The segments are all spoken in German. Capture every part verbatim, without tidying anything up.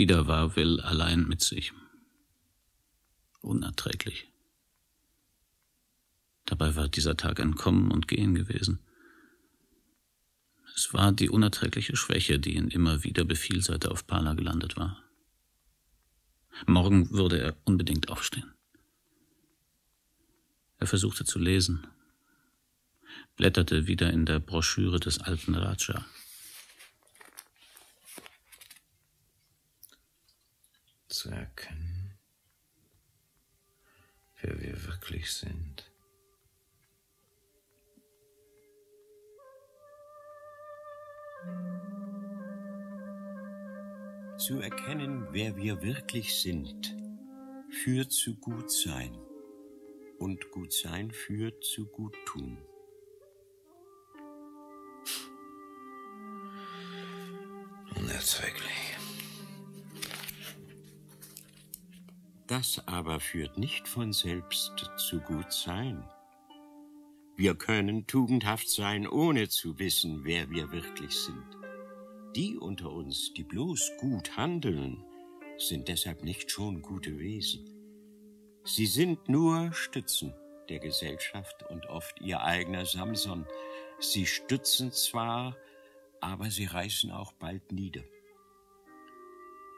Wieder war Will allein mit sich. Unerträglich. Dabei war dieser Tag ein Kommen und Gehen gewesen. Es war die unerträgliche Schwäche, die ihn immer wieder befiel, seit er auf Pala gelandet war. Morgen würde er unbedingt aufstehen. Er versuchte zu lesen, blätterte wieder in der Broschüre des alten Raja. Zu erkennen, wer wir wirklich sind. Zu erkennen, wer wir wirklich sind, führt zu Gutsein und Gutsein führt zu Guttun. Unerträglich. Das aber führt nicht von selbst zu Gutsein. Wir können tugendhaft sein, ohne zu wissen, wer wir wirklich sind. Die unter uns, die bloß gut handeln, sind deshalb nicht schon gute Wesen. Sie sind nur Stützen der Gesellschaft und oft ihr eigener Samson. Sie stützen zwar, aber sie reißen auch bald nieder.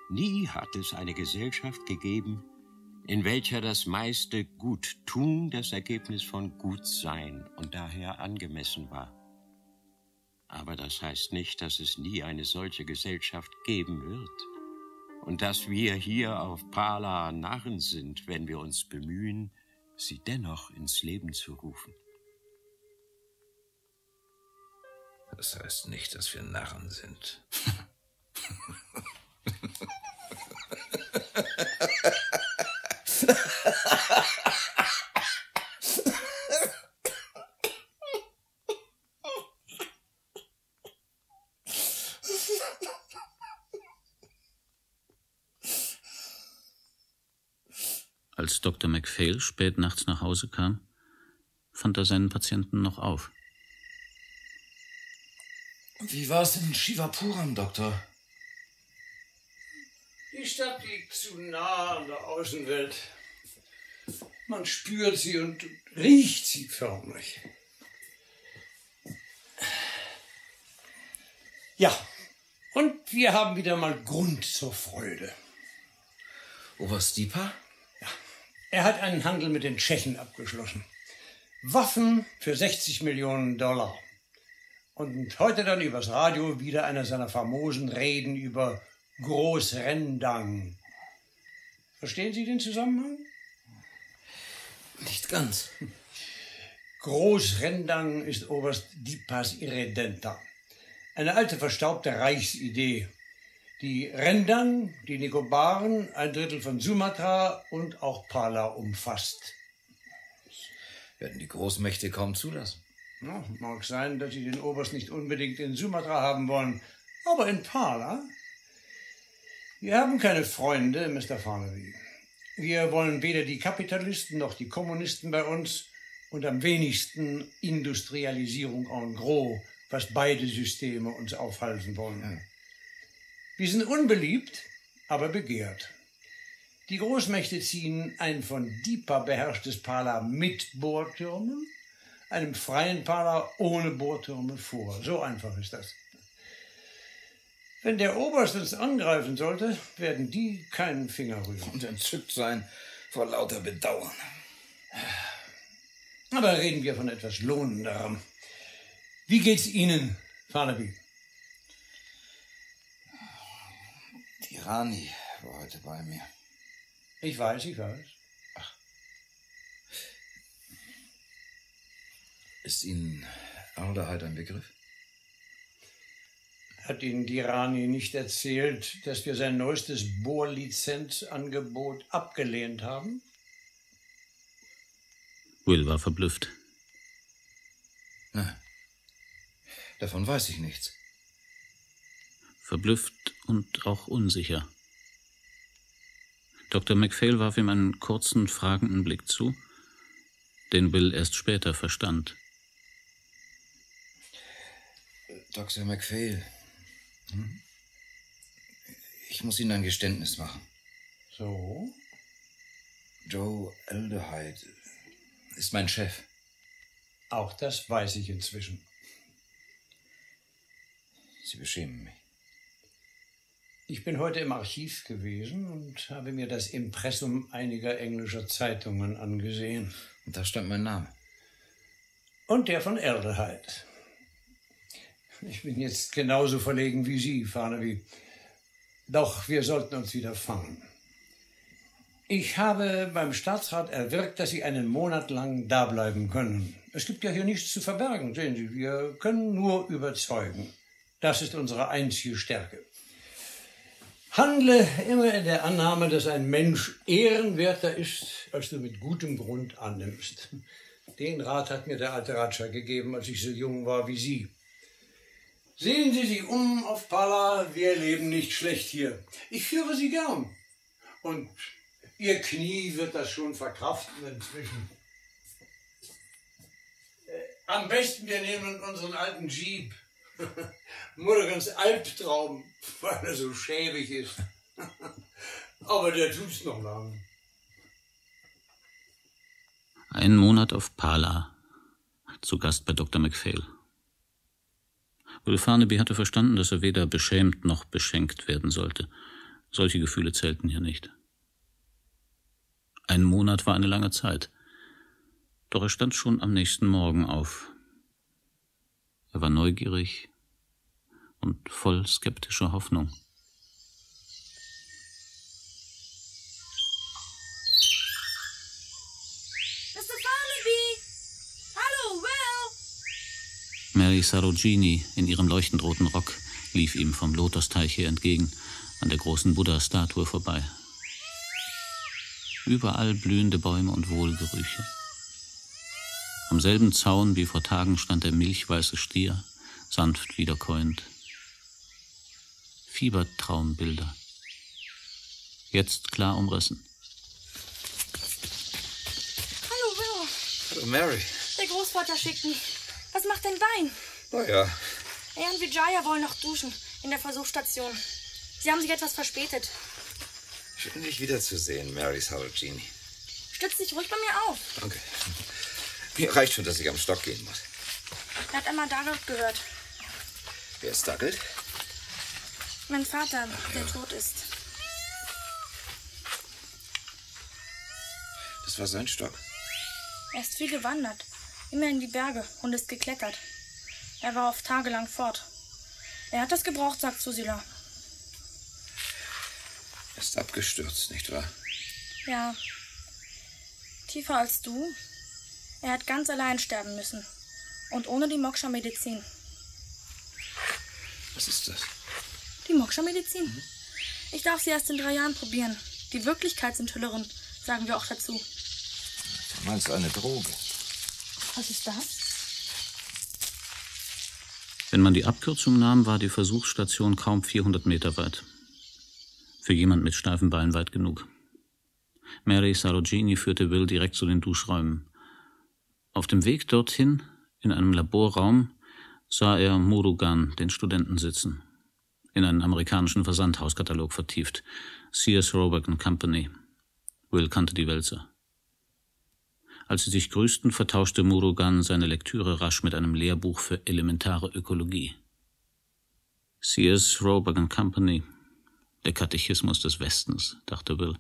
Nie hat es eine Gesellschaft gegeben, in welcher das meiste Guttun das Ergebnis von Gutsein und daher angemessen war. Aber das heißt nicht, dass es nie eine solche Gesellschaft geben wird und dass wir hier auf Pala Narren sind, wenn wir uns bemühen, sie dennoch ins Leben zu rufen. Das heißt nicht, dass wir Narren sind. Als Doktor MacPhail spät nachts nach Hause kam, fand er seinen Patienten noch auf. Wie war es in Shivapuram, Doktor? Die Stadt liegt zu nah an der Außenwelt. Man spürt sie und riecht sie förmlich. Ja, und wir haben wieder mal Grund zur Freude. Oberst Dipa? Ja, er hat einen Handel mit den Tschechen abgeschlossen. Waffen für sechzig Millionen Dollar. Und heute dann übers Radio wieder einer seiner famosen Reden über Groß-Rendang. Verstehen Sie den Zusammenhang? Nicht ganz. Groß-Rendang ist Oberst Dipas Irredenta. Eine alte, verstaubte Reichsidee. Die Rendang, die Nikobaren, ein Drittel von Sumatra und auch Pala umfasst. Werden die Großmächte kaum zulassen. Ja, mag sein, dass sie den Oberst nicht unbedingt in Sumatra haben wollen, aber in Pala? Wir haben keine Freunde, Mister Farnaby. Wir wollen weder die Kapitalisten noch die Kommunisten bei uns und am wenigsten Industrialisierung en gros, was beide Systeme uns aufhalsen wollen. Wir sind unbeliebt, aber begehrt. Die Großmächte ziehen ein von Dipa beherrschtes Pala mit Bohrtürmen, einem freien Pala ohne Bohrtürme vor. So einfach ist das. Wenn der Oberst uns angreifen sollte, werden die keinen Finger rühren. Und entzückt sein vor lauter Bedauern. Aber reden wir von etwas Lohnenderem. Wie geht's Ihnen, Farnaby? Die Rani war heute bei mir. Ich weiß, ich weiß. Ach. Ist Ihnen Aldehyde ein Begriff? Hat Ihnen die Rani nicht erzählt, dass wir sein neuestes Bohrlizenzangebot abgelehnt haben? Will war verblüfft. Nein, davon weiß ich nichts. Verblüfft und auch unsicher. Doktor MacPhail warf ihm einen kurzen, fragenden Blick zu, den Will erst später verstand. Doktor MacPhail... Ich Ich muss Ihnen ein Geständnis machen. So? Joe Aldehyde ist mein Chef. Auch das weiß ich inzwischen. Sie beschämen mich. Ich bin heute im Archiv gewesen und habe mir das Impressum einiger englischer Zeitungen angesehen. Und da stand mein Name. Und der von Aldehyde. Ich bin jetzt genauso verlegen wie Sie, Farnaby. Doch wir sollten uns wieder fangen. Ich habe beim Staatsrat erwirkt, dass Sie einen Monat lang da bleiben können. Es gibt ja hier nichts zu verbergen, sehen Sie. Wir können nur überzeugen. Das ist unsere einzige Stärke. Handle immer in der Annahme, dass ein Mensch ehrenwerter ist, als du mit gutem Grund annimmst. Den Rat hat mir der alte Ratscha gegeben, als ich so jung war wie Sie. Sehen Sie sich um auf Pala, wir leben nicht schlecht hier. Ich führe Sie gern. Und Ihr Knie wird das schon verkraften inzwischen. Äh, am besten wir nehmen unseren alten Jeep. Murugans Albtraum, weil er so schäbig ist. Aber der tut's noch lange. Einen Monat auf Pala, zu Gast bei Doktor Macphail. Will Farnaby hatte verstanden, dass er weder beschämt noch beschenkt werden sollte. Solche Gefühle zählten hier nicht. Ein Monat war eine lange Zeit. Doch er stand schon am nächsten Morgen auf. Er war neugierig und voll skeptischer Hoffnung. Mister Farnaby! Hallo, Will! Mary Sarojini in ihrem leuchtend roten Rock lief ihm vom Lotusteich her entgegen, an der großen Buddha-Statue vorbei. Überall blühende Bäume und Wohlgerüche. Am selben Zaun wie vor Tagen stand der milchweiße Stier, sanft wiederkäuend. Fiebertraumbilder. Jetzt klar umrissen. Hallo, Will. Hallo, Mary. Der Großvater schickt mich. Was macht denn Wein? Na ja. Er und Vijaya wollen noch duschen in der Versuchsstation. Sie haben sich etwas verspätet. Schön, dich wiederzusehen, Mary Sarojini. Stütz dich ruhig bei mir auf. Danke. Mir reicht schon, dass ich am Stock gehen muss. Er hat einmal Dougald gehört. Wer ist Dougald? Mein Vater, Ach, der ja. tot ist. Das war sein Stock. Er ist viel gewandert, immer in die Berge und ist geklettert. Er war oft tagelang fort. Er hat das gebraucht, sagt Susila. Er ist abgestürzt, nicht wahr? Ja. Tiefer als du. Er hat ganz allein sterben müssen. Und ohne die Moksha-Medizin. Was ist das? Die Moksha-Medizin. Mhm. Ich darf sie erst in drei Jahren probieren. Die Wirklichkeitsenthüllerin, sagen wir auch dazu. Du meinst eine Droge. Was ist das? Wenn man die Abkürzung nahm, war die Versuchsstation kaum vierhundert Meter weit. Für jemand mit steifen Beinen weit genug. Mary Sarojini führte Will direkt zu den Duschräumen. Auf dem Weg dorthin, in einem Laborraum, sah er Murugan, den Studenten, sitzen. In einen amerikanischen Versandhauskatalog vertieft. Sears, Roebuck and Company. Will kannte die Wälzer. Als sie sich grüßten, vertauschte Murugan seine Lektüre rasch mit einem Lehrbuch für elementare Ökologie. Sears, Roebuck and Company. Der Katechismus des Westens, dachte Will.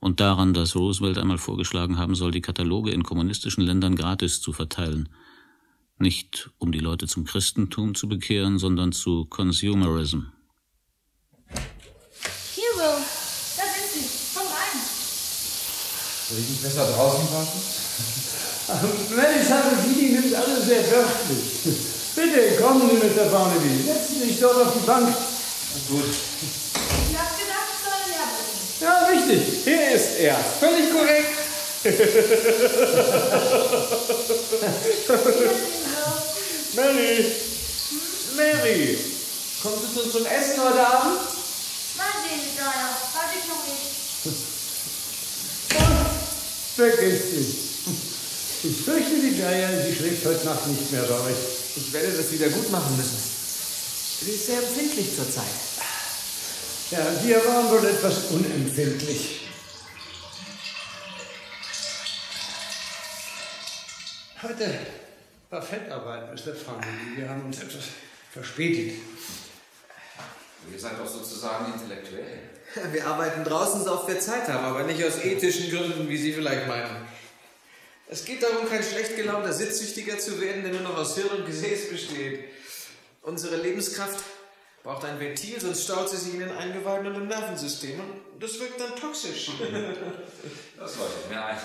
Und daran, dass Roosevelt einmal vorgeschlagen haben soll, die Kataloge in kommunistischen Ländern gratis zu verteilen. Nicht, um die Leute zum Christentum zu bekehren, sondern zu Consumerism. Hier, Will. Da sind Sie. Komm rein. Soll ich nicht besser draußen warten? Mary Sarojini nimmt alles sehr wörtlich. Bitte, kommen Sie, Mister Farnaby. Setzen Sie sich dort auf die Bank. Gut. Ich hab gedacht, ich soll ihn herbringen. Ja, richtig. Hier ist er. Völlig korrekt. Mary. Hm? Mary. Kommst du zu uns zum Essen heute Abend? Mal sehen, Vijaya. Hab ich noch nicht. Oh, vergiss dich. Ich fürchte, Vijaya, sie schläft heute Nacht nicht mehr bei euch. Ich werde das wieder gut machen müssen. Sie ist sehr empfindlich zurzeit. Ja, wir waren wohl etwas unempfindlich. Heute war Feldarbeit, Mister Farnaby. Wir haben uns etwas verspätet. Ihr seid doch sozusagen intellektuell. Wir arbeiten draußen, so oft wir Zeit haben, aber nicht aus ethischen Gründen, wie Sie vielleicht meinen. Es geht darum, kein schlecht gelaunter Sitzsüchtiger zu werden, der nur noch aus Hirn und Gesäß besteht. Unsere Lebenskraft braucht ein Ventil, sonst staut sie sich in den Eingeweiden und im Nervensystem. Und das wirkt dann toxisch. Das wollte ich mir ein.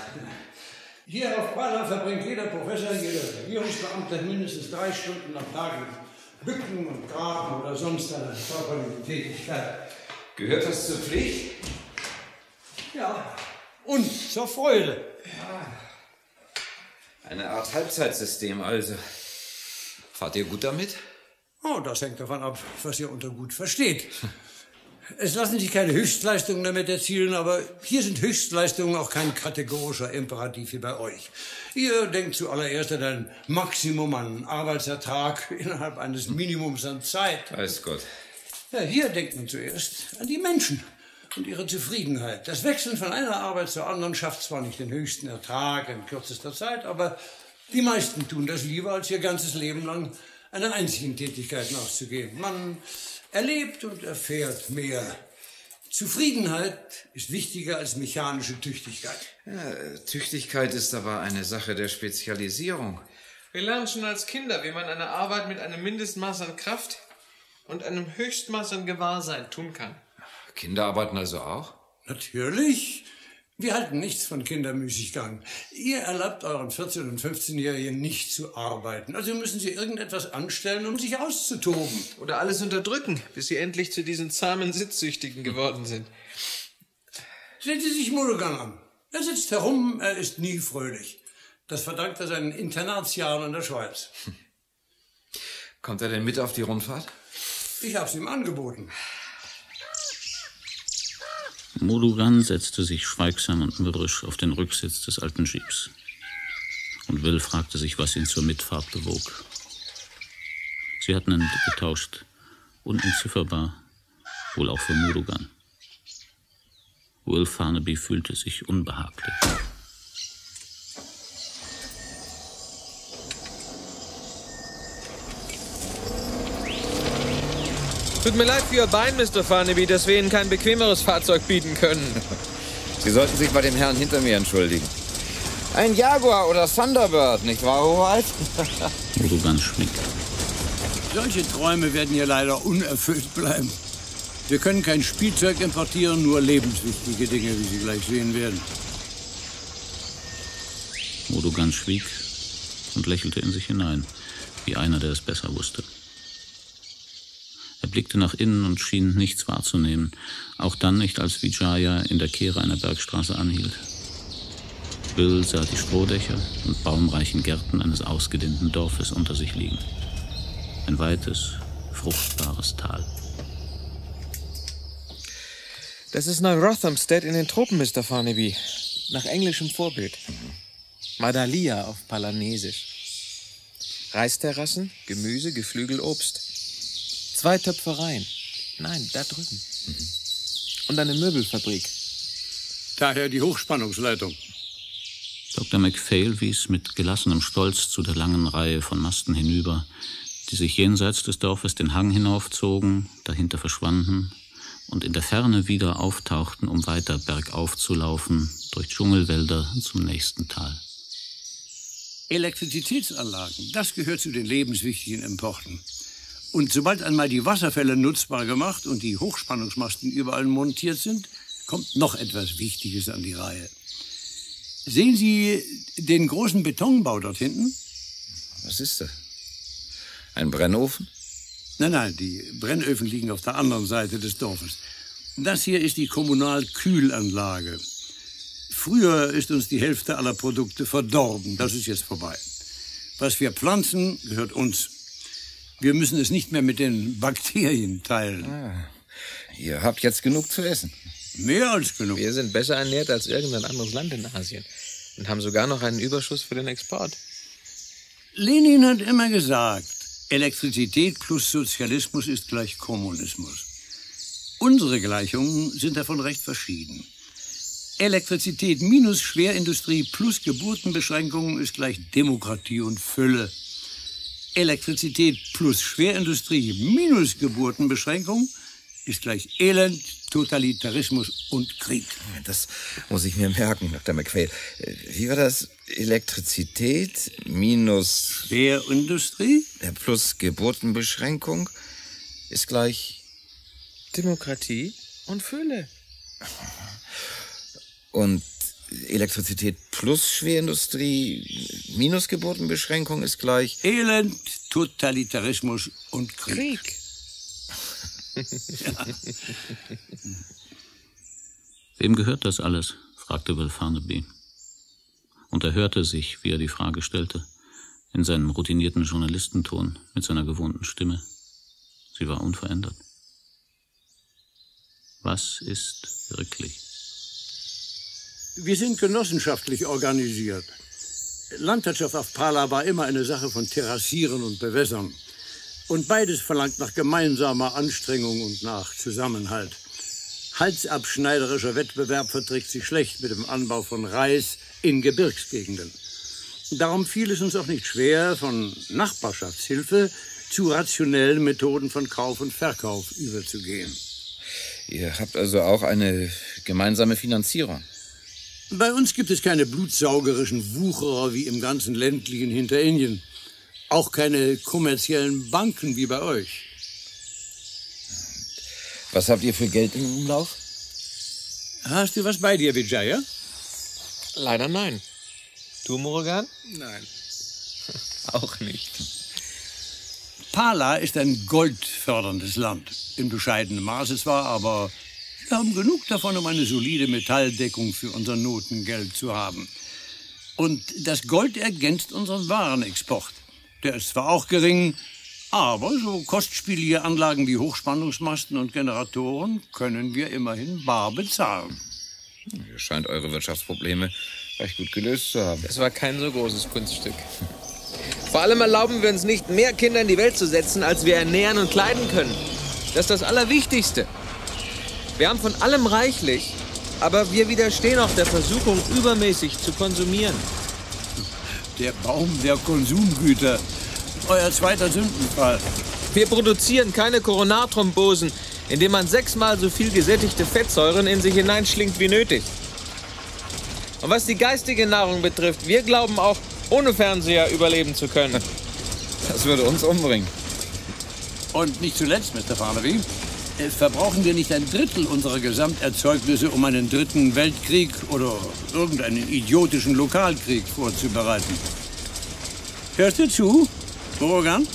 Hier auf Pala verbringt jeder Professor, jeder Regierungsbeamte mindestens drei Stunden am Tag mit Bücken und Graben oder sonst einer körperlichen Tätigkeit. Gehört das zur Pflicht? Ja, und zur Freude. Ja. Eine Art Halbzeitsystem also. Fahrt ihr gut damit? Oh, das hängt davon ab, was ihr unter gut versteht. Es lassen sich keine Höchstleistungen damit erzielen, aber hier sind Höchstleistungen auch kein kategorischer Imperativ wie bei euch. Ihr denkt zuallererst an ein Maximum an Arbeitsertrag innerhalb eines Minimums an Zeit. Weiß Gott. Ja, hier denkt man zuerst an die Menschen und ihre Zufriedenheit. Das Wechseln von einer Arbeit zur anderen schafft zwar nicht den höchsten Ertrag in kürzester Zeit, aber die meisten tun das lieber, als ihr ganzes Leben lang einer einzigen Tätigkeit nachzugehen. Man erlebt und erfährt mehr. Zufriedenheit ist wichtiger als mechanische Tüchtigkeit. Ja, Tüchtigkeit ist aber eine Sache der Spezialisierung. Wir lernen schon als Kinder, wie man eine Arbeit mit einem Mindestmaß an Kraft und einem Höchstmaß an Gewahrsein tun kann. Kinder arbeiten also auch? Natürlich. Wir halten nichts von Kindermüßiggang. Ihr erlaubt euren vierzehn- und fünfzehnjährigen nicht zu arbeiten. Also müssen sie irgendetwas anstellen, um sich auszutoben. Oder alles unterdrücken, bis sie endlich zu diesen zahmen Sitzsüchtigen geworden sind. Sehen Sie sich Murugan an. Er sitzt herum, er ist nie fröhlich. Das verdankt er seinen Internatsjahren in der Schweiz. Kommt er denn mit auf die Rundfahrt? Ich hab's ihm angeboten. Murugan setzte sich schweigsam und mürrisch auf den Rücksitz des alten Jeeps. Und Will fragte sich, was ihn zur Mitfahrt bewog. Sie hatten einen Blick getauscht, unentzifferbar, wohl auch für Murugan. Will Farnaby fühlte sich unbehaglich. Tut mir leid für Ihr Bein, Mister Farnaby, dass wir Ihnen kein bequemeres Fahrzeug bieten können. Sie sollten sich bei dem Herrn hinter mir entschuldigen. Ein Jaguar oder Thunderbird, nicht wahr, Hoheit? Murugan schmickte. Solche Träume werden hier leider unerfüllt bleiben. Wir können kein Spielzeug importieren, nur lebenswichtige Dinge, wie Sie gleich sehen werden. Murugan schwieg und lächelte in sich hinein, wie einer, der es besser wusste. Er blickte nach innen und schien nichts wahrzunehmen, auch dann nicht, als Vijaya in der Kehre einer Bergstraße anhielt. Will sah die Strohdächer und baumreichen Gärten eines ausgedehnten Dorfes unter sich liegen. Ein weites, fruchtbares Tal. Das ist nach Rothamsted in den Tropen, Mister Farnaby. Nach englischem Vorbild. Madalia auf Palanesisch. Reisterrassen, Gemüse, Geflügel, Obst. Zwei Töpfereien. Nein, da drüben. Mhm. Und eine Möbelfabrik. Daher die Hochspannungsleitung. Doktor MacPhail wies mit gelassenem Stolz zu der langen Reihe von Masten hinüber, die sich jenseits des Dorfes den Hang hinaufzogen, dahinter verschwanden und in der Ferne wieder auftauchten, um weiter bergauf zu laufen, durch Dschungelwälder zum nächsten Tal. Elektrizitätsanlagen, das gehört zu den lebenswichtigen Importen. Und sobald einmal die Wasserfälle nutzbar gemacht und die Hochspannungsmasten überall montiert sind, kommt noch etwas Wichtiges an die Reihe. Sehen Sie den großen Betonbau dort hinten? Was ist das? Ein Brennofen? Nein, nein, die Brennöfen liegen auf der anderen Seite des Dorfes. Das hier ist die Kommunalkühlanlage. Früher ist uns die Hälfte aller Produkte verdorben. Das ist jetzt vorbei. Was wir pflanzen, gehört uns. Wir müssen es nicht mehr mit den Bakterien teilen. Ah, ihr habt jetzt genug zu essen. Mehr als genug. Wir sind besser ernährt als irgendein anderes Land in Asien und haben sogar noch einen Überschuss für den Export. Lenin hat immer gesagt, Elektrizität plus Sozialismus ist gleich Kommunismus. Unsere Gleichungen sind davon recht verschieden. Elektrizität minus Schwerindustrie plus Geburtenbeschränkungen ist gleich Demokratie und Fülle. Elektrizität plus Schwerindustrie minus Geburtenbeschränkung ist gleich Elend, Totalitarismus und Krieg. Das muss ich mir merken, Doktor McPhail. Wie war das? Elektrizität minus... Schwerindustrie? Plus Geburtenbeschränkung ist gleich... Demokratie und Fülle. Und Elektrizität plus Schwerindustrie minus Geburtenbeschränkung ist gleich... Elend, Totalitarismus und Krieg. Krieg. Ja. Wem gehört das alles? Fragte Will Farnaby. Und er hörte sich, wie er die Frage stellte, in seinem routinierten Journalistenton mit seiner gewohnten Stimme. Sie war unverändert. Was ist wirklich? Wir sind genossenschaftlich organisiert. Landwirtschaft auf Pala war immer eine Sache von Terrassieren und Bewässern. Und beides verlangt nach gemeinsamer Anstrengung und nach Zusammenhalt. Halsabschneiderischer Wettbewerb verträgt sich schlecht mit dem Anbau von Reis in Gebirgsgegenden. Darum fiel es uns auch nicht schwer, von Nachbarschaftshilfe zu rationellen Methoden von Kauf und Verkauf überzugehen. Ihr habt also auch eine gemeinsame Finanzierung? Bei uns gibt es keine blutsaugerischen Wucherer wie im ganzen ländlichen Hinterindien. Auch keine kommerziellen Banken wie bei euch. Was habt ihr für Geld im Umlauf? Hast du was bei dir, Vijaya? Leider nein. Du, Murugan? Nein. Auch nicht. Pala ist ein goldförderndes Land. Im bescheidenen Maße zwar, aber wir haben genug davon, um eine solide Metalldeckung für unser Notengeld zu haben. Und das Gold ergänzt unseren Warenexport. Der ist zwar auch gering, aber so kostspielige Anlagen wie Hochspannungsmasten und Generatoren können wir immerhin bar bezahlen. Ihr scheint eure Wirtschaftsprobleme recht gut gelöst zu haben. Das war kein so großes Kunststück. Vor allem erlauben wir uns nicht, mehr Kinder in die Welt zu setzen, als wir ernähren und kleiden können. Das ist das Allerwichtigste. Wir haben von allem reichlich, aber wir widerstehen auch der Versuchung, übermäßig zu konsumieren. Der Baum der Konsumgüter. Euer zweiter Sündenfall. Wir produzieren keine Koronarthrombosen, indem man sechsmal so viel gesättigte Fettsäuren in sich hineinschlingt wie nötig. Und was die geistige Nahrung betrifft, wir glauben auch, ohne Fernseher überleben zu können. Das würde uns umbringen. Und nicht zuletzt, Mister Farnaby, verbrauchen wir nicht ein Drittel unserer Gesamterzeugnisse, um einen dritten Weltkrieg oder irgendeinen idiotischen Lokalkrieg vorzubereiten. Hörst du zu, Murugan?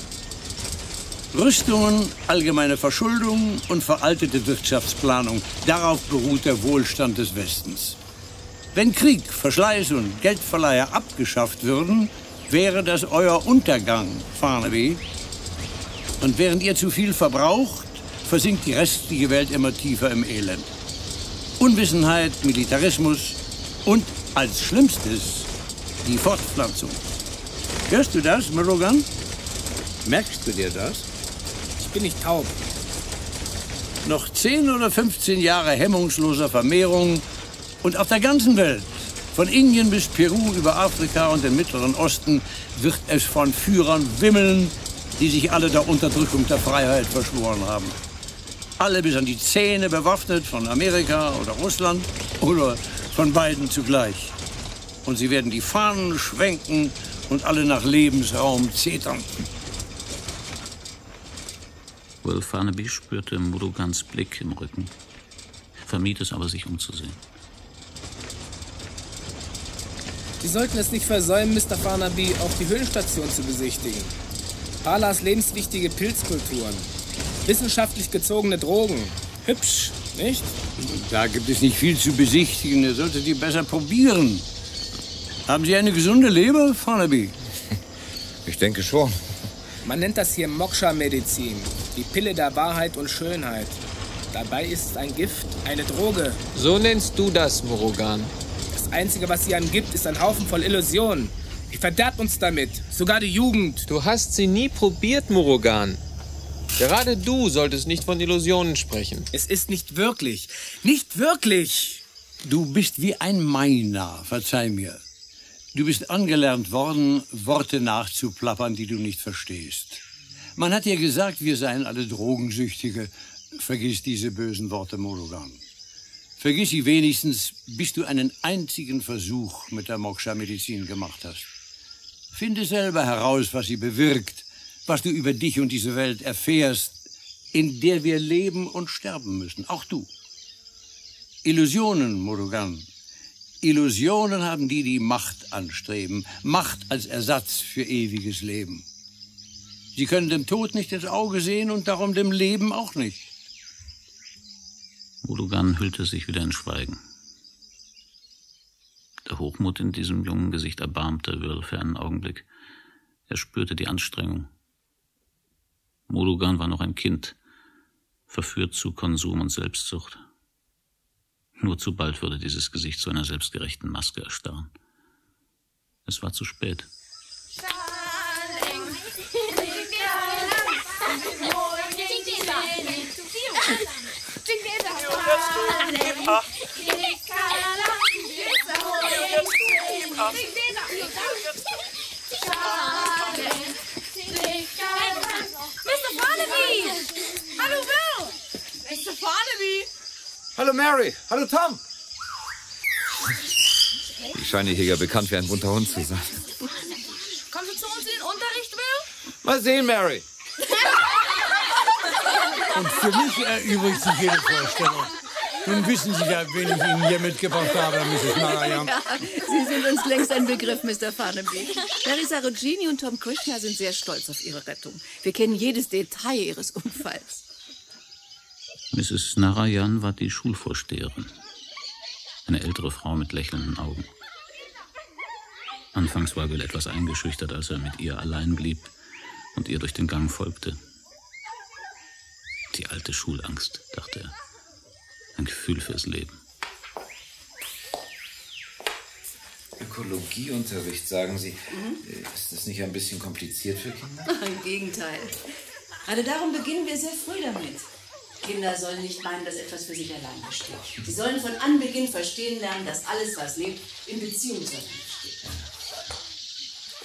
Rüstungen, allgemeine Verschuldung und veraltete Wirtschaftsplanung. Darauf beruht der Wohlstand des Westens. Wenn Krieg, Verschleiß und Geldverleiher abgeschafft würden, wäre das euer Untergang, Farnaby. Und während ihr zu viel verbraucht, versinkt die restliche Welt immer tiefer im Elend. Unwissenheit, Militarismus und als Schlimmstes die Fortpflanzung. Hörst du das, Murugan? Merkst du dir das? Ich bin nicht taub. Noch zehn oder fünfzehn Jahre hemmungsloser Vermehrung und auf der ganzen Welt, von Indien bis Peru über Afrika und den Mittleren Osten, wird es von Führern wimmeln, die sich alle der Unterdrückung der Freiheit verschworen haben. Alle bis an die Zähne bewaffnet von Amerika oder Russland oder von beiden zugleich. Und sie werden die Fahnen schwenken und alle nach Lebensraum zetern. Will Farnaby spürte Murugans Blick im Rücken, vermied es aber, sich umzusehen. Sie sollten es nicht versäumen, Mister Farnaby, auch die Höhlenstation zu besichtigen. Palas lebenswichtige Pilzkulturen, wissenschaftlich gezogene Drogen. Hübsch, nicht? Da gibt es nicht viel zu besichtigen. Ihr solltet die besser probieren. Haben Sie eine gesunde Leber, Farnaby? Ich denke schon. Man nennt das hier Moksha-Medizin, die Pille der Wahrheit und Schönheit. Dabei ist es ein Gift, eine Droge. So nennst du das, Murugan. Das Einzige, was sie einem gibt, ist ein Haufen voll Illusionen. Ihr verderbt uns damit, sogar die Jugend. Du hast sie nie probiert, Murugan. Gerade du solltest nicht von Illusionen sprechen. Es ist nicht wirklich. Nicht wirklich! Du bist wie ein Myna, verzeih mir. Du bist angelernt worden, Worte nachzuplappern, die du nicht verstehst. Man hat dir gesagt, wir seien alle Drogensüchtige. Vergiss diese bösen Worte, Murugan. Vergiss sie wenigstens, bis du einen einzigen Versuch mit der Moksha-Medizin gemacht hast. Finde selber heraus, was sie bewirkt, was du über dich und diese Welt erfährst, in der wir leben und sterben müssen, auch du. Illusionen, Murugan. Illusionen haben die, die Macht anstreben, Macht als Ersatz für ewiges Leben. Sie können dem Tod nicht ins Auge sehen und darum dem Leben auch nicht. Murugan hüllte sich wieder in Schweigen. Der Hochmut in diesem jungen Gesicht erbarmte Will für einen Augenblick. Er spürte die Anstrengung. Murugan war noch ein Kind, verführt zu Konsum und Selbstsucht. Nur zu bald würde dieses Gesicht zu einer selbstgerechten Maske erstarren. Es war zu spät. Mister Farnaby! Hallo Will! Mister Farnaby! Hallo Mary! Hallo Tom! Ich scheine hier ja bekannt wie ein bunter Hund zu sein. Kommst du zu uns in den Unterricht, Will? Mal sehen, Mary! Und für mich erübrigt sich jede Vorstellung. Nun wissen Sie ja, wen ich Ihnen hier mitgebracht habe, Misses Narayam. Ja, Sie sind uns längst ein Begriff, Mister Farnaby. Mary Sarojini und Tom Krischna sind sehr stolz auf ihre Rettung. Wir kennen jedes Detail ihres Unfalls. Misses Narayan war die Schulvorsteherin. Eine ältere Frau mit lächelnden Augen. Anfangs war Will etwas eingeschüchtert, als er mit ihr allein blieb und ihr durch den Gang folgte. Die alte Schulangst, dachte er. Ein Gefühl fürs Leben. Ökologieunterricht, sagen Sie. Mhm. Ist das nicht ein bisschen kompliziert für Kinder? Ach, im Gegenteil. Gerade darum beginnen wir sehr früh damit. Kinder sollen nicht meinen, dass etwas für sich allein besteht. Sie sollen von Anbeginn verstehen lernen, dass alles, was lebt, in Beziehung zueinander steht.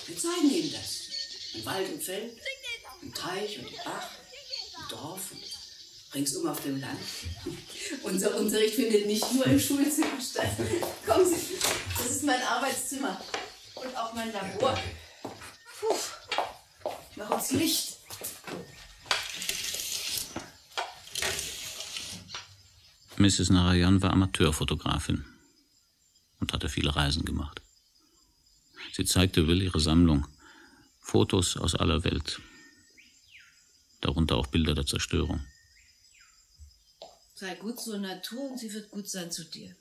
Wir zeigen ihnen das. Im Wald, im Feld, im Teich und im Bach, im Dorf und ringsum auf dem Land. Unser Unterricht findet nicht nur im Schulzimmer statt. Kommen Sie, das ist mein Arbeitszimmer und auch mein Labor. Puh, ich mache uns Licht. Misses Narayan war Amateurfotografin und hatte viele Reisen gemacht. Sie zeigte Will ihre Sammlung, Fotos aus aller Welt, darunter auch Bilder der Zerstörung. Sei gut zur Natur und sie wird gut sein zu dir.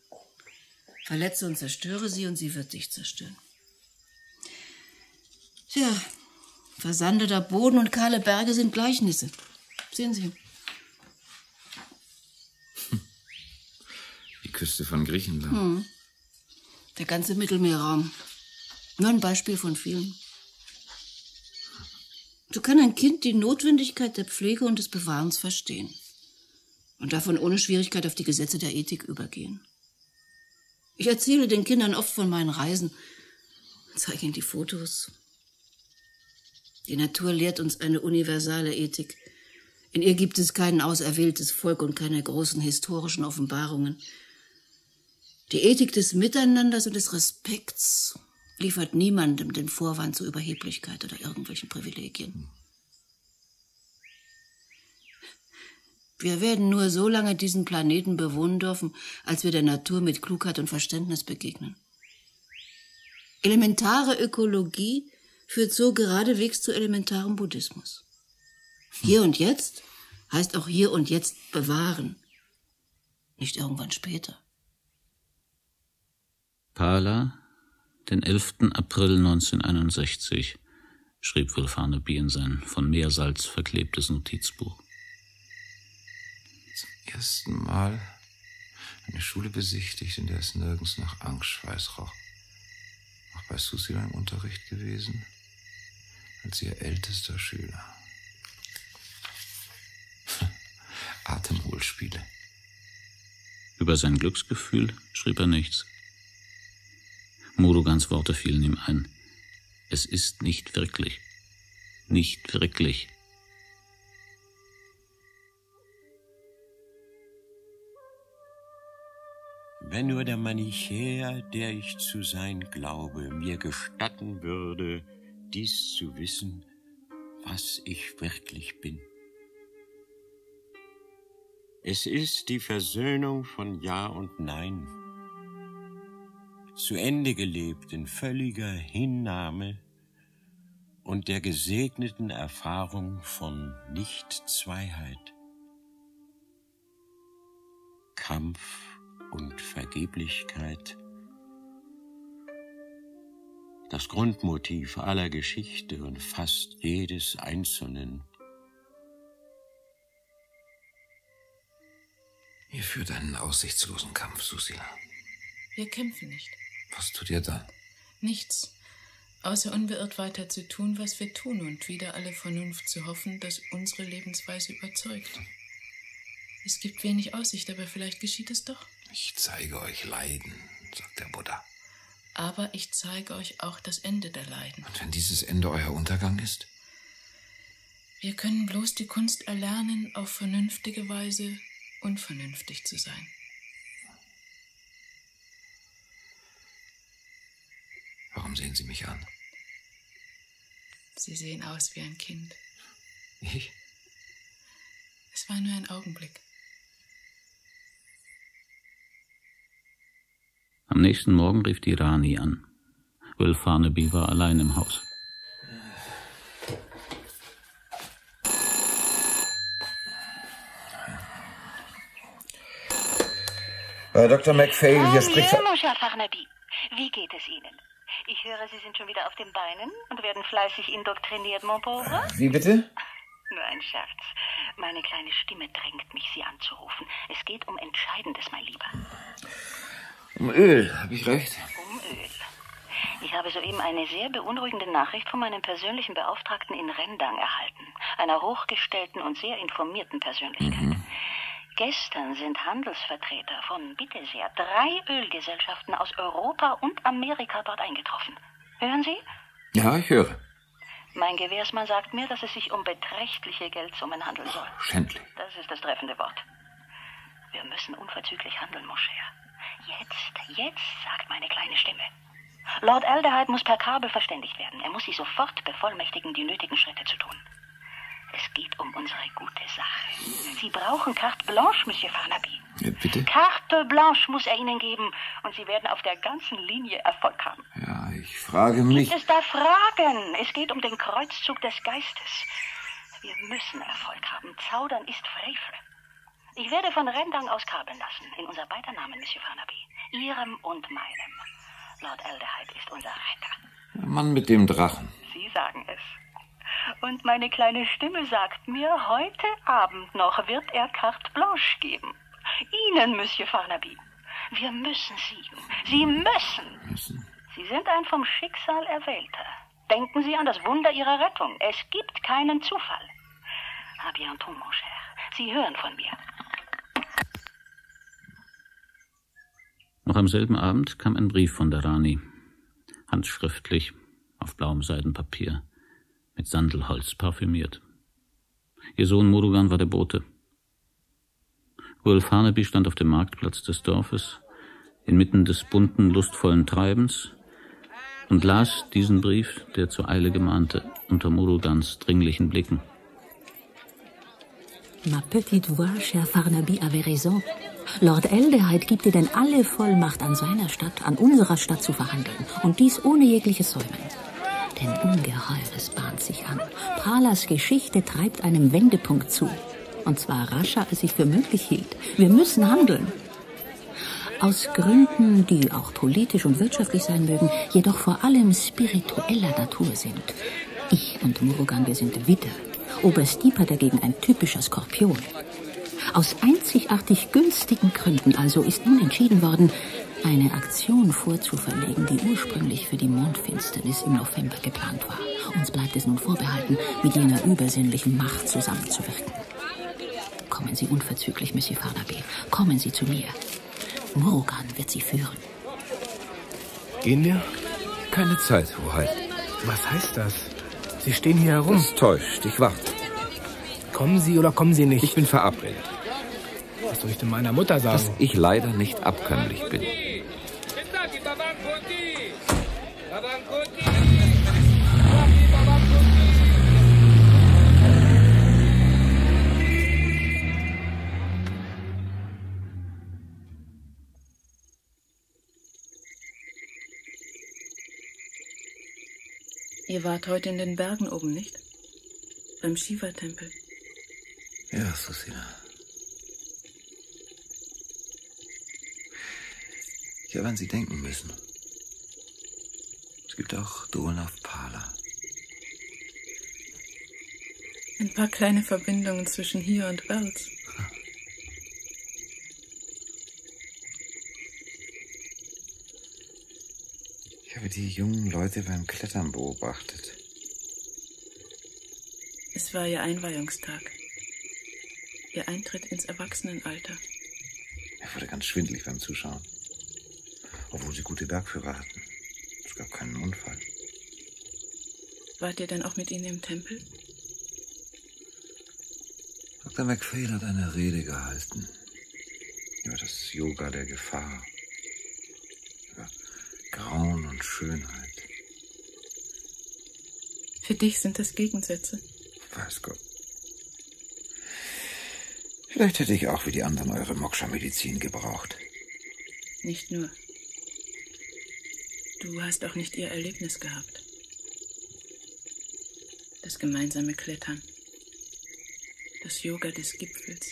Verletze und zerstöre sie und sie wird dich zerstören. Tja, versandeter Boden und kahle Berge sind Gleichnisse. Sehen Sie. Die Küste von Griechenland. Hm. Der ganze Mittelmeerraum. Nur ein Beispiel von vielen. So kann ein Kind die Notwendigkeit der Pflege und des Bewahrens verstehen. Und davon ohne Schwierigkeit auf die Gesetze der Ethik übergehen. Ich erzähle den Kindern oft von meinen Reisen und zeige ihnen die Fotos. Die Natur lehrt uns eine universale Ethik. In ihr gibt es kein auserwähltes Volk und keine großen historischen Offenbarungen. Die Ethik des Miteinanders und des Respekts liefert niemandem den Vorwand zur Überheblichkeit oder irgendwelchen Privilegien. Wir werden nur so lange diesen Planeten bewohnen dürfen, als wir der Natur mit Klugheit und Verständnis begegnen. Elementare Ökologie führt so geradewegs zu elementarem Buddhismus. Hier und jetzt heißt auch hier und jetzt bewahren. Nicht irgendwann später. Pala, den elften April neunzehnhunderteinundsechzig, schrieb Will Farnaby in sein von Meersalz verklebtes Notizbuch. Zum ersten Mal eine Schule besichtigt, in der es nirgends nach Angstschweiß roch. Auch bei Susila im Unterricht gewesen, als ihr ältester Schüler. Atemholspiele. Über sein Glücksgefühl schrieb er nichts. Murugans Worte fielen ihm ein. Es ist nicht wirklich. Nicht wirklich. Wenn nur der Manichäer, der ich zu sein glaube, mir gestatten würde, dies zu wissen, was ich wirklich bin. Es ist die Versöhnung von Ja und Nein. Zu Ende gelebt in völliger Hinnahme und der gesegneten Erfahrung von Nicht-Zweiheit. Kampf und Vergeblichkeit. Das Grundmotiv aller Geschichte und fast jedes Einzelnen. Ihr führt einen aussichtslosen Kampf, Susila. Wir kämpfen nicht. Was tut ihr dann? Nichts, außer unbeirrt weiter zu tun, was wir tun und wider alle Vernunft zu hoffen, dass unsere Lebensweise überzeugt. Hm. Es gibt wenig Aussicht, aber vielleicht geschieht es doch. Ich zeige euch Leiden, sagt der Buddha. Aber ich zeige euch auch das Ende der Leiden. Und wenn dieses Ende euer Untergang ist? Wir können bloß die Kunst erlernen, auf vernünftige Weise unvernünftig zu sein. Warum sehen Sie mich an? Sie sehen aus wie ein Kind. Ich? Es war nur ein Augenblick. Am nächsten Morgen rief die Rani an. Will Farnaby war allein im Haus. Herr Doktor McPhail, hier Hallo, spricht... Hallo, Herr Farnaby. Wie geht es Ihnen? Ich höre, Sie sind schon wieder auf den Beinen und werden fleißig indoktriniert, mon pauvre. Wie bitte? Nur ein Scherz. Meine kleine Stimme drängt mich, Sie anzurufen. Es geht um Entscheidendes, mein Lieber. Um Öl, habe ich recht? Um Öl. Ich habe soeben eine sehr beunruhigende Nachricht von meinem persönlichen Beauftragten in Rendang erhalten. Einer hochgestellten und sehr informierten Persönlichkeit. Mhm. Gestern sind Handelsvertreter von, bitte sehr, drei Ölgesellschaften aus Europa und Amerika dort eingetroffen. Hören Sie? Ja, ich höre. Mein Gewährsmann sagt mir, dass es sich um beträchtliche Geldsummen handeln soll. Oh, schändlich. Das ist das treffende Wort. Wir müssen unverzüglich handeln, mon cher. Jetzt, jetzt, sagt meine kleine Stimme. Lord Aldehyde muss per Kabel verständigt werden. Er muss sie sofort bevollmächtigen, die nötigen Schritte zu tun. Es geht um unsere gute Sache. Sie brauchen carte blanche, Monsieur Farnaby. Ja, bitte? Carte blanche muss er Ihnen geben und Sie werden auf der ganzen Linie Erfolg haben. Ja, ich frage mich... Gibt es da Fragen? Es geht um den Kreuzzug des Geistes. Wir müssen Erfolg haben. Zaudern ist Frevel. Ich werde von Rendang aus kabeln lassen, in unser beider Namen, Monsieur Farnaby. Ihrem und meinem. Lord Aldehyde ist unser Retter. Der Mann mit dem Drachen. Sie sagen es. Und meine kleine Stimme sagt mir, heute Abend noch wird er carte blanche geben. Ihnen, Monsieur Farnaby. Wir müssen siegen. Sie müssen. müssen. Sie sind ein vom Schicksal Erwählter. Denken Sie an das Wunder Ihrer Rettung. Es gibt keinen Zufall. A bientôt, mon cher. Sie hören von mir. Noch am selben Abend kam ein Brief von der Rani. Handschriftlich, auf blauem Seidenpapier. Mit Sandelholz parfümiert. Ihr Sohn Murugan war der Bote. Will Farnaby stand auf dem Marktplatz des Dorfes, inmitten des bunten, lustvollen Treibens, und las diesen Brief, der zur Eile gemahnte, unter Murugans dringlichen Blicken. Ma petite voix, cher Farnaby, avait raison. Lord Aldehyde gibt dir denn alle Vollmacht, an seiner Stadt, an unserer Stadt zu verhandeln, und dies ohne jegliches Säumen. Denn Ungeheures bahnt sich an. Palas Geschichte treibt einem Wendepunkt zu. Und zwar rascher, als ich für möglich hielt. Wir müssen handeln. Aus Gründen, die auch politisch und wirtschaftlich sein mögen, jedoch vor allem spiritueller Natur sind. Ich und Murugan, wir sind Widder. Oberst Dieper dagegen ein typischer Skorpion. Aus einzigartig günstigen Gründen also ist nun entschieden worden, eine Aktion vorzuverlegen, die ursprünglich für die Mondfinsternis im November geplant war. Uns bleibt es nun vorbehalten, mit jener übersinnlichen Macht zusammenzuwirken. Kommen Sie unverzüglich, Monsieur Farnaby. Kommen Sie zu mir. Murugan wird Sie führen. Gehen wir? Keine Zeit, Hoheit. Was heißt das? Sie stehen hier herum. Das täuscht. Ich warte. Kommen Sie oder kommen Sie nicht? Ich bin verabredet. Was soll ich denn meiner Mutter sagen? Dass ich leider nicht abkömmlich bin. Ihr wart heute in den Bergen oben, nicht? Beim Shiva-Tempel. Ja, Susila. Ich habe an Sie denken müssen. Es gibt auch Dolen auf Pala. Ein paar kleine Verbindungen zwischen hier und Wels. Hm. Ich habe die jungen Leute beim Klettern beobachtet. Es war ihr Einweihungstag. Ihr Eintritt ins Erwachsenenalter. Er wurde ganz schwindelig beim Zuschauen. Obwohl sie gute Bergführer hatten. Es gab keinen Unfall. Wart ihr denn auch mit ihnen im Tempel? Doktor MacPhail hat eine Rede gehalten. Über das Yoga der Gefahr. Über Grauen und Schönheit. Für dich sind das Gegensätze. Weiß Gott. Vielleicht hätte ich auch wie die anderen eure Moksha-Medizin gebraucht. Nicht nur. Du hast auch nicht ihr Erlebnis gehabt. Das gemeinsame Klettern. Das Yoga des Gipfels.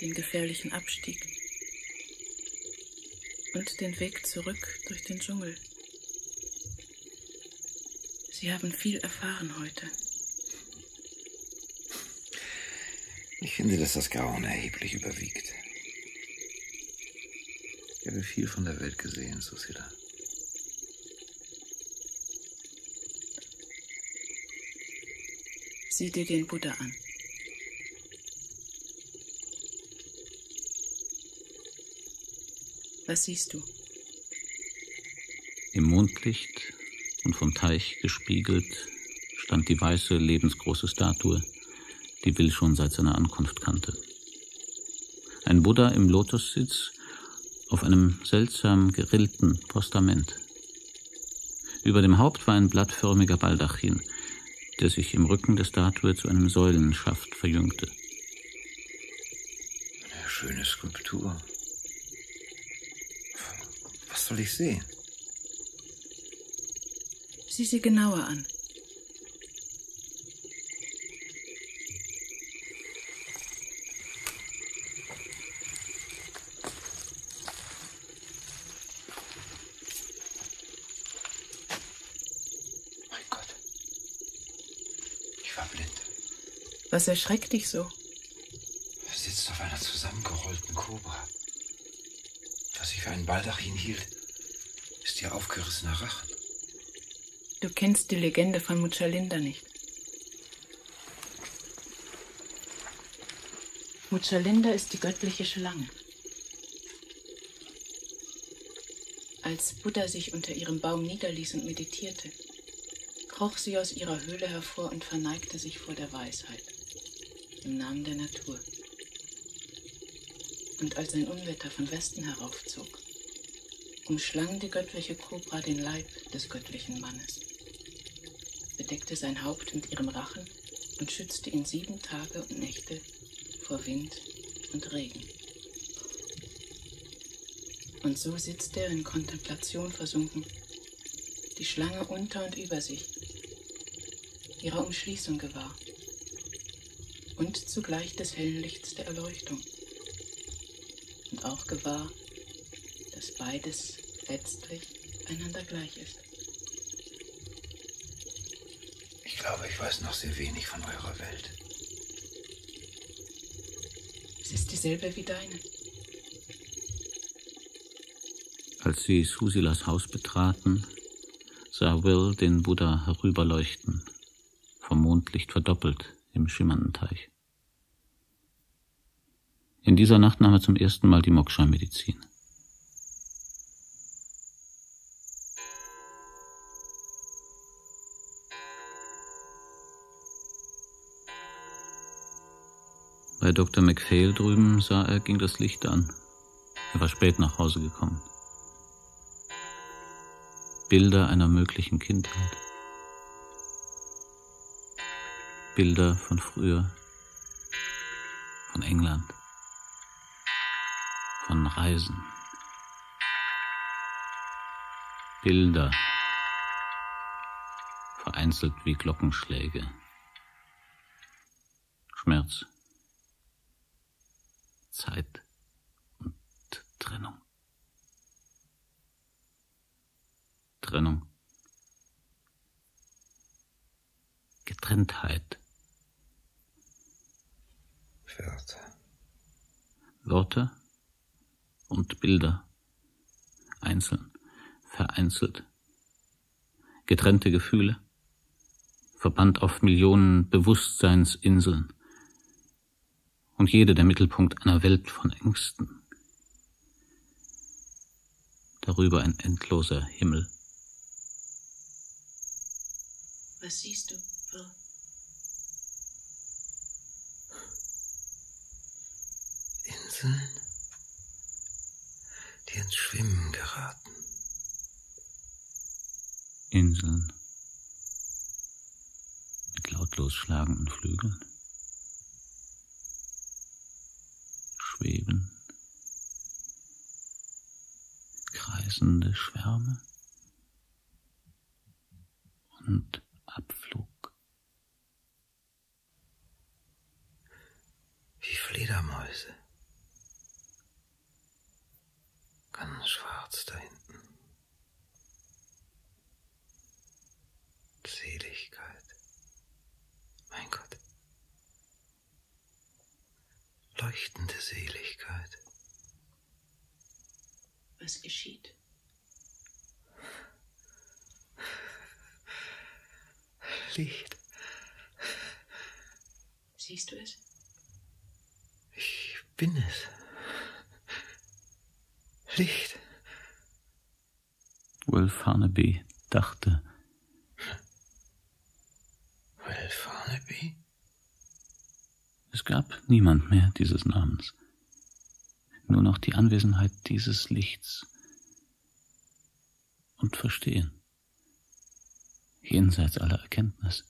Den gefährlichen Abstieg. Und den Weg zurück durch den Dschungel. Sie haben viel erfahren heute. Ich finde, dass das Grauen erheblich überwiegt. Ich habe viel von der Welt gesehen, Susila. Sieh dir den Buddha an. Was siehst du? Im Mondlicht und vom Teich gespiegelt stand die weiße, lebensgroße Statue, die Will schon seit seiner Ankunft kannte. Ein Buddha im Lotussitz, auf einem seltsam gerillten Postament. Über dem Haupt war ein blattförmiger Baldachin, der sich im Rücken der Statue zu einem Säulenschaft verjüngte. Eine schöne Skulptur. Was soll ich sehen? Sieh sie genauer an. Was erschreckt dich so? Er sitzt auf einer zusammengerollten Kobra. Was ich für einen Baldachin hielt, ist ihr aufgerissener Rachen. Du kennst die Legende von Mutschalinda nicht. Mutschalinda ist die göttliche Schlange. Als Buddha sich unter ihrem Baum niederließ und meditierte, kroch sie aus ihrer Höhle hervor und verneigte sich vor der Weisheit. Im Namen der Natur. Und als ein Unwetter von Westen heraufzog, umschlang die göttliche Kobra den Leib des göttlichen Mannes, bedeckte sein Haupt mit ihrem Rachen und schützte ihn sieben Tage und Nächte vor Wind und Regen. Und so sitzt er in Kontemplation versunken, die Schlange unter und über sich, ihrer Umschließung gewahr. Und zugleich des hellen Lichts der Erleuchtung. Und auch gewahr, dass beides letztlich einander gleich ist. Ich glaube, ich weiß noch sehr wenig von eurer Welt. Es ist dieselbe wie deine. Als sie Susilas Haus betraten, sah Will den Buddha herüberleuchten, vom Mondlicht verdoppelt im schimmernden Teich. In dieser Nacht nahm er zum ersten Mal die Moksha-Medizin. Bei Doktor MacPhail drüben sah er, ging das Licht an. Er war spät nach Hause gekommen. Bilder einer möglichen Kindheit. Bilder von früher, von England, von Reisen. Bilder, vereinzelt wie Glockenschläge. Schmerz. Zeit und Trennung. Trennung. Getrenntheit. Wörter. Wörter und Bilder. Einzeln, vereinzelt. Getrennte Gefühle. Verbannt auf Millionen Bewusstseinsinseln. Und jede der Mittelpunkt einer Welt von Ängsten. Darüber ein endloser Himmel. Was siehst du, Will? Inseln, die ins Schwimmen geraten. Inseln mit lautlos schlagenden Flügeln. Schweben, kreisende Schwärme und Abflug. Wie Fledermäuse. Ganz schwarz da hinten. Seligkeit. Mein Gott. Leuchtende Seligkeit. Was geschieht? Licht. Siehst du es? Ich bin es. Licht. Will Farnaby dachte. Will Farnaby? Es gab niemand mehr dieses Namens, nur noch die Anwesenheit dieses Lichts und Verstehen, jenseits aller Erkenntnis,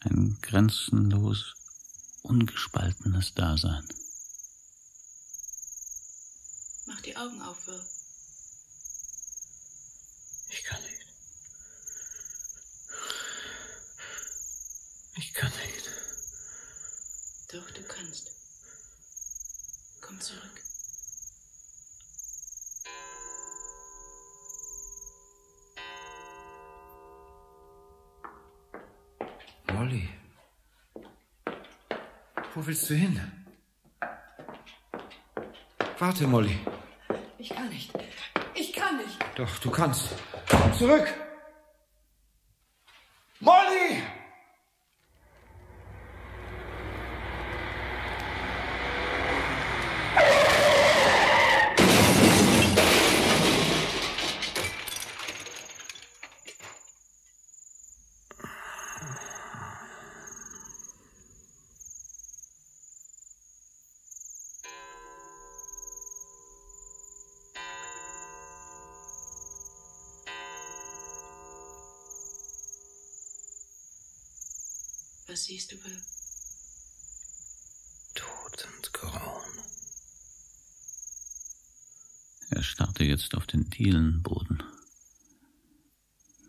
ein grenzenlos, ungespaltenes Dasein. Mach die Augen auf, Will. Ich kann nicht. Ich kann nicht. Doch, du kannst. Komm zurück. Molly. Wo willst du hin? Warte, Molly. Ich kann nicht. Ich kann nicht. Doch, du kannst. Komm zurück. Molly! Was siehst du, Will? Tod und Grauen. Er starrte jetzt auf den Dielenboden,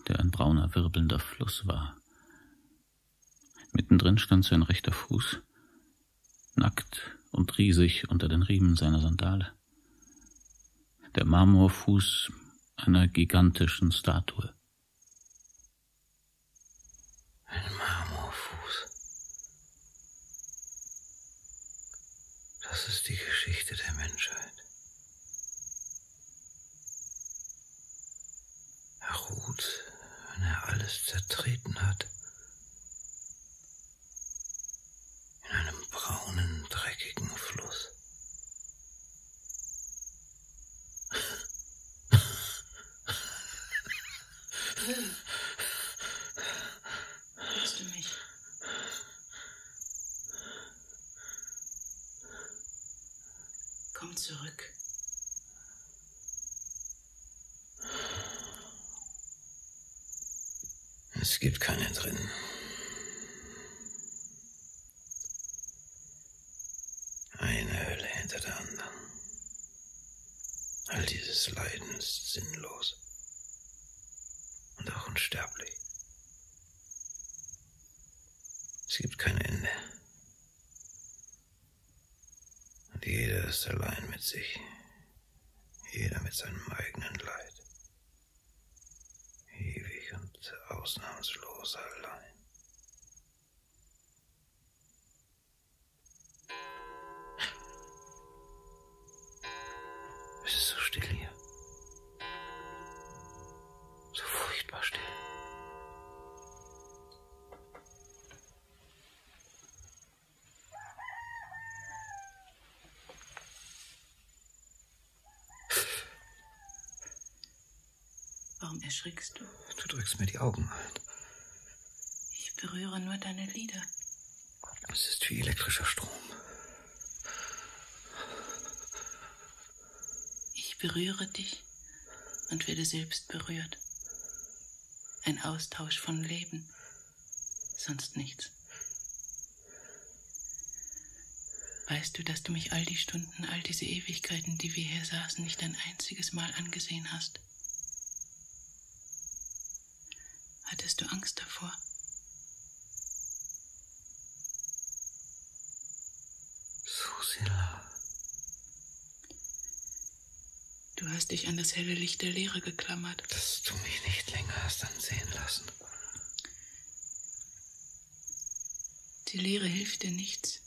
der ein brauner, wirbelnder Fluss war. Mittendrin stand sein rechter Fuß, nackt und riesig unter den Riemen seiner Sandale. Der Marmorfuß einer gigantischen Statue. Ein Das ist die Geschichte der Menschheit. Er ruht, wenn er alles zertreten hat, in einem braunen Will, willst du mich? Komm zurück. Es gibt keine drin. Eine Hölle hinter der anderen. All dieses Leiden ist sinnlos. Und auch unsterblich. Es gibt kein Ende. Und jeder ist allein mit sich. Jeder mit seinem eigenen Leid. Ewig und ausnahmslos allein. Es ist so still hier. So furchtbar still. Warum erschrickst du? Du drückst mir die Augen ein. Ich berühre nur deine Lider. Es ist wie elektrischer Strom. Ich berühre dich und werde selbst berührt. Ein Austausch von Leben, sonst nichts. Weißt du, dass du mich all die Stunden, all diese Ewigkeiten, die wir hier saßen, nicht ein einziges Mal angesehen hast? Hattest du Angst davor? Susila. Du hast dich an das helle Licht der Leere geklammert. Dass du mich nicht länger hast ansehen lassen. Die Leere hilft dir nichts,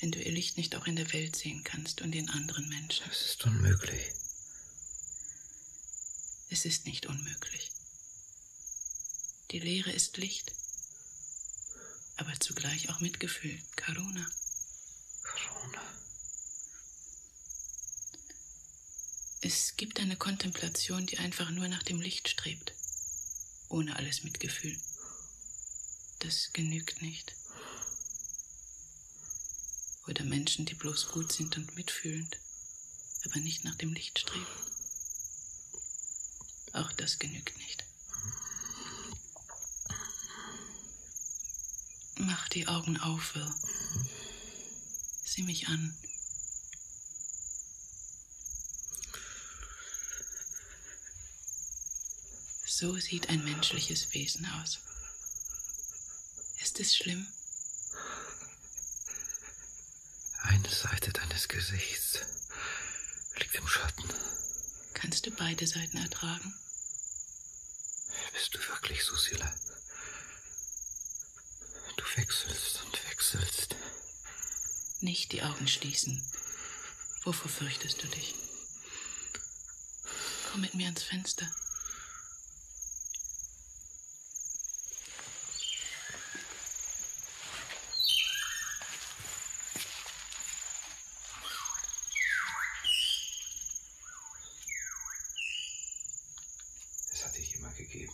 wenn du ihr Licht nicht auch in der Welt sehen kannst und in anderen Menschen. Es ist unmöglich. Es ist nicht unmöglich. Die Leere ist Licht, aber zugleich auch Mitgefühl. Karuna. Karuna. Es gibt eine Kontemplation, die einfach nur nach dem Licht strebt, ohne alles Mitgefühl. Das genügt nicht. Oder Menschen, die bloß gut sind und mitfühlend, aber nicht nach dem Licht streben. Auch das genügt nicht. Mach die Augen auf, Will. Sieh mich an. So sieht ein menschliches Wesen aus. Ist es schlimm? Eine Seite deines Gesichts liegt im Schatten. Kannst du beide Seiten ertragen? Bist du wirklich Susila? Du wechselst und wechselst. Nicht die Augen schließen. Wovor fürchtest du dich? Komm mit mir ans Fenster. Es hat dich immer gegeben.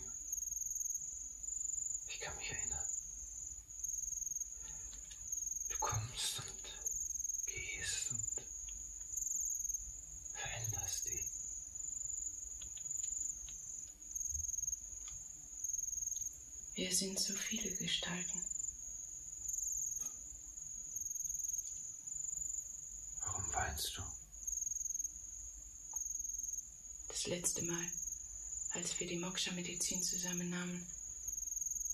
Ich kann mich erinnern. Du kommst und gehst und veränderst dich. Wir sind so viele Gestalten. Warum weinst du? Das letzte Mal, als wir die Moksha-Medizin zusammennahmen,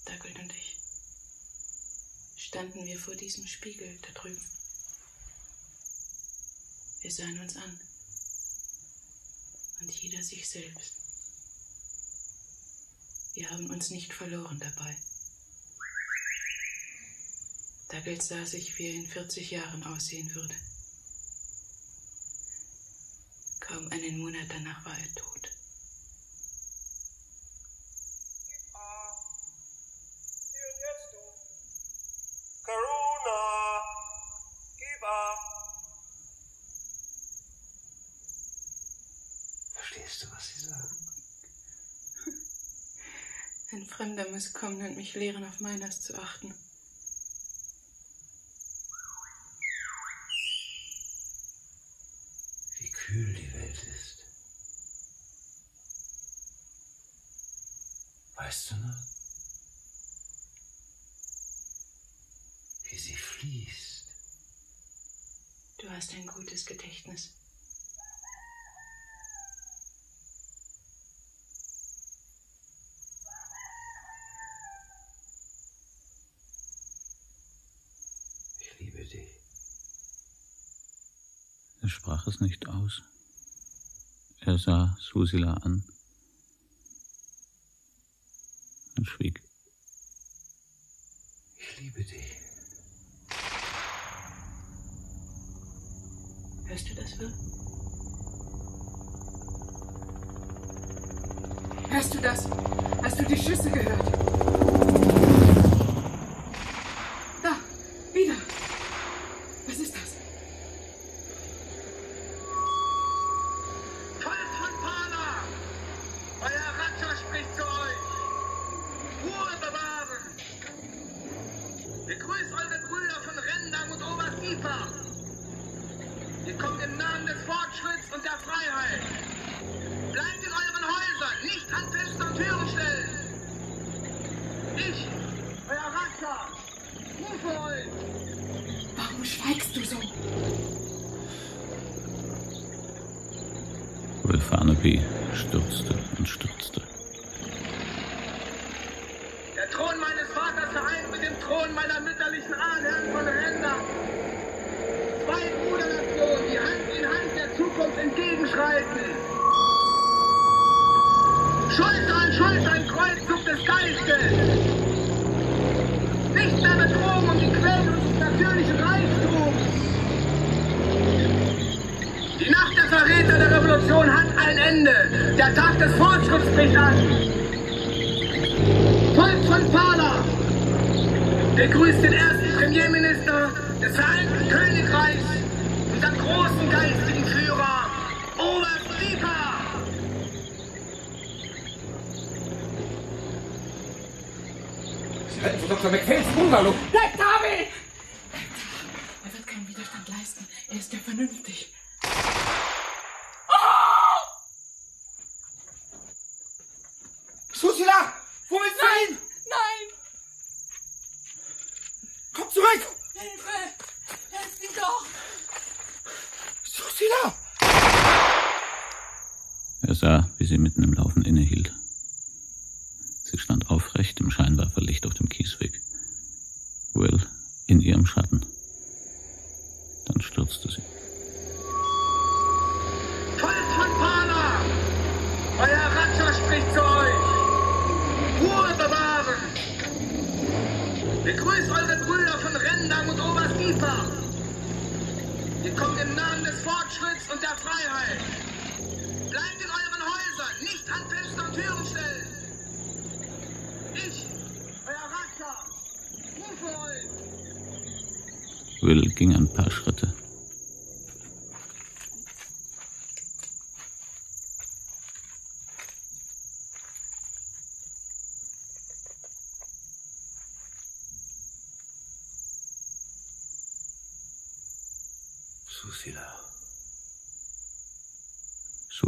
Dagult und ich, standen wir vor diesem Spiegel da drüben. Wir sahen uns an. Und jeder sich selbst. Wir haben uns nicht verloren dabei. Dagult sah sich, wie er in vierzig Jahren aussehen würde. Kaum einen Monat danach war er tot. Verstehst du, was sie sagen? Ein Fremder muss kommen und mich lehren, auf Mynas zu achten. Wie kühl die Welt ist. Weißt du noch? Wie sie fließt. Du hast ein gutes Gedächtnis. Er sprach es nicht aus. Er sah Susila an und schwieg. Ich liebe dich. Hörst du das, Will? Hörst du das? Hast du die Schüsse gehört?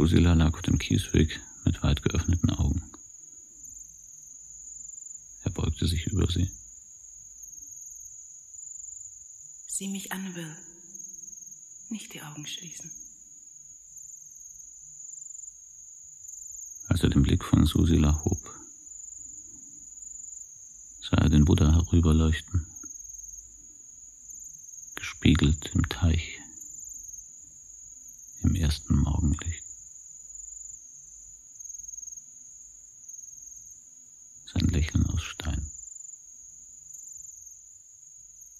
Susila lag auf dem Kiesweg mit weit geöffneten Augen. Er beugte sich über sie. Sieh mich an, Will. Nicht die Augen schließen. Als er den Blick von Susila hob, sah er den Buddha herüberleuchten, gespiegelt im Teich, im ersten Morgenlicht. Sein Lächeln aus Stein.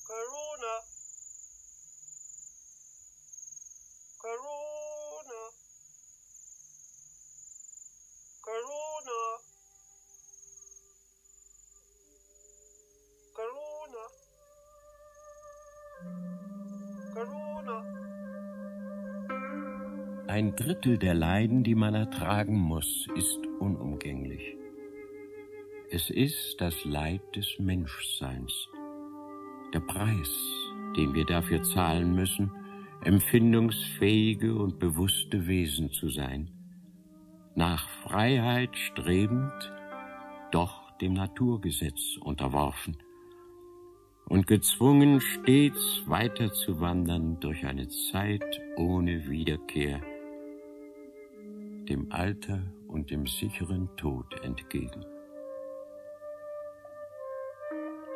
Karuna! Karuna! Karuna! Karuna! Karuna! Ein Drittel der Leiden, die man ertragen muss, ist unumgänglich. Es ist das Leid des Menschseins. Der Preis, den wir dafür zahlen müssen, empfindungsfähige und bewusste Wesen zu sein, nach Freiheit strebend, doch dem Naturgesetz unterworfen und gezwungen, stets weiterzuwandern durch eine Zeit ohne Wiederkehr, dem Alter und dem sicheren Tod entgegen.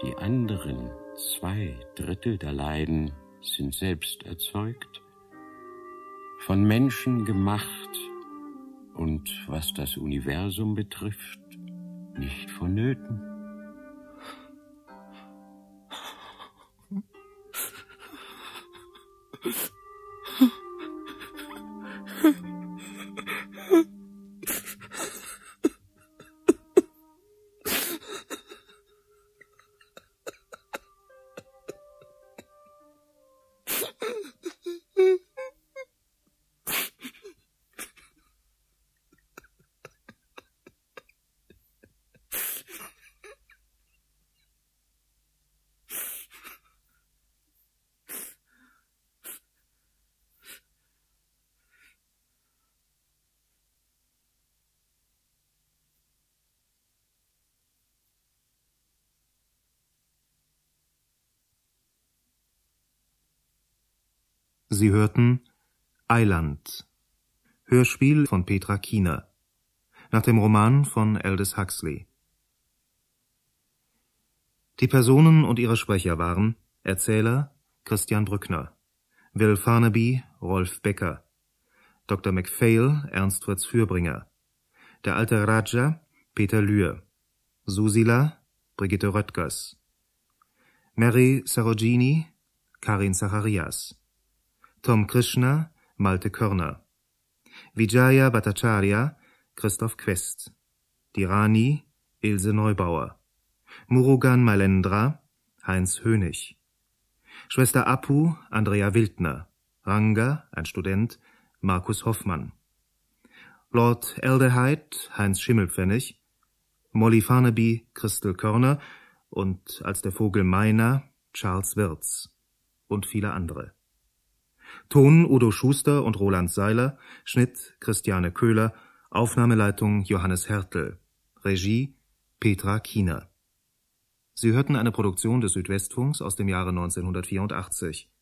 Die anderen zwei Drittel der Leiden sind selbst erzeugt, von Menschen gemacht und, was das Universum betrifft, nicht vonnöten. Sie hörten Eiland, Hörspiel von Petra Kiener, nach dem Roman von Aldous Huxley. Die Personen und ihre Sprecher waren Erzähler Christian Brückner, Will Farnaby Rolf Becker, Doktor MacPhail Ernst Fritz Fürbringer, der alte Raja Peter Lühr, Susila Brigitte Röttgers, Mary Sarojini Karin Zacharias, Tom Krischna, Malte Körner, Vijaya Bhattatscharya, Christoph Quest, die Rani, Ilse Neubauer, Murugan Mailendra, Heinz Hönig, Schwester Appu, Andrea Wildner, Ranga, ein Student, Markus Hoffmann, Lord Aldehyde, Heinz Schimmelpfennig, Molly Farnaby, Christel Körner und als der Vogel Myna, Charles Wirz und viele andere. Ton Udo Schuster und Roland Seiler, Schnitt Christiane Köhler, Aufnahmeleitung Johannes Hertel, Regie Petra Kiener. Sie hörten eine Produktion des Südwestfunks aus dem Jahre neunzehnhundertvierundachtzig.